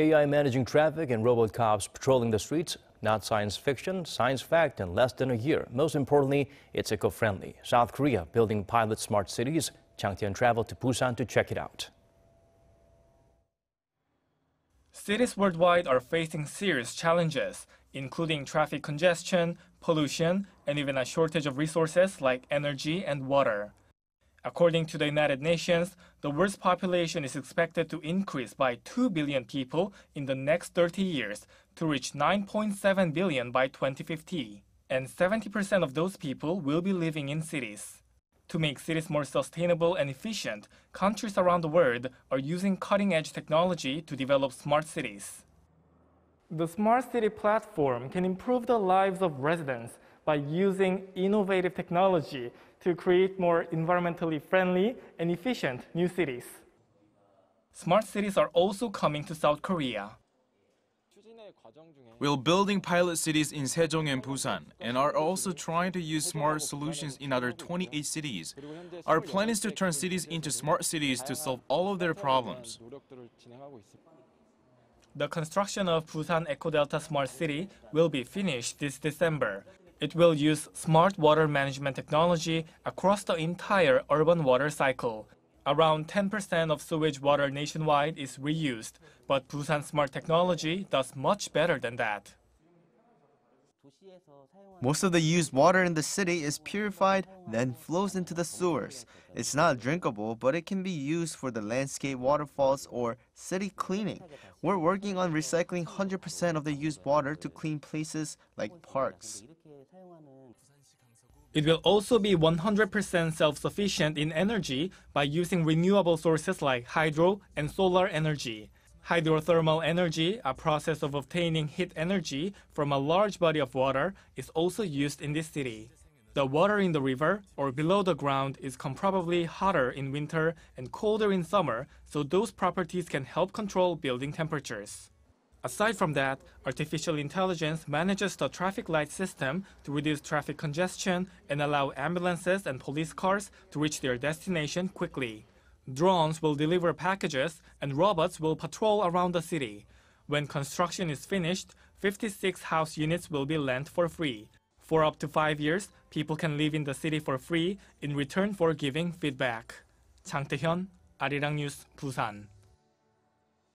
AI managing traffic and robot cops patrolling the streets, not science fiction, science fact in less than a year. Most importantly, it's eco-friendly. South Korea building pilot smart cities. Jang Tae-hyun traveled to Busan to check it out. Cities worldwide are facing serious challenges, including traffic congestion, pollution, and even a shortage of resources like energy and water. According to the United Nations, the world's population is expected to increase by 2 billion people in the next 30 years to reach 9.7 billion by 2050. And 70% of those people will be living in cities. To make cities more sustainable and efficient, countries around the world are using cutting-edge technology to develop smart cities. The smart city platform can improve the lives of residents by using innovative technology to create more environmentally friendly and efficient new cities. Smart cities are also coming to South Korea. We're building pilot cities in Sejong and Busan, and are also trying to use smart solutions in other 28 cities. Our plan is to turn cities into smart cities to solve all of their problems. The construction of Busan Eco Delta Smart City will be finished this December. It will use smart water management technology across the entire urban water cycle. Around 10% of sewage water nationwide is reused, but Busan smart technology does much better than that. Most of the used water in the city is purified, then flows into the sewers. It's not drinkable, but it can be used for the landscape waterfalls or city cleaning. We're working on recycling 100% of the used water to clean places like parks. It will also be 100% self-sufficient in energy by using renewable sources like hydro and solar energy. Hydrothermal energy, a process of obtaining heat energy from a large body of water, is also used in this city. The water in the river or below the ground is comparably hotter in winter and colder in summer, so those properties can help control building temperatures. Aside from that, artificial intelligence manages the traffic light system to reduce traffic congestion and allow ambulances and police cars to reach their destination quickly. Drones will deliver packages and robots will patrol around the city. When construction is finished, 56 house units will be lent for free. For up to 5 years, people can live in the city for free in return for giving feedback. Jang Tae-hyun, Arirang News, Busan.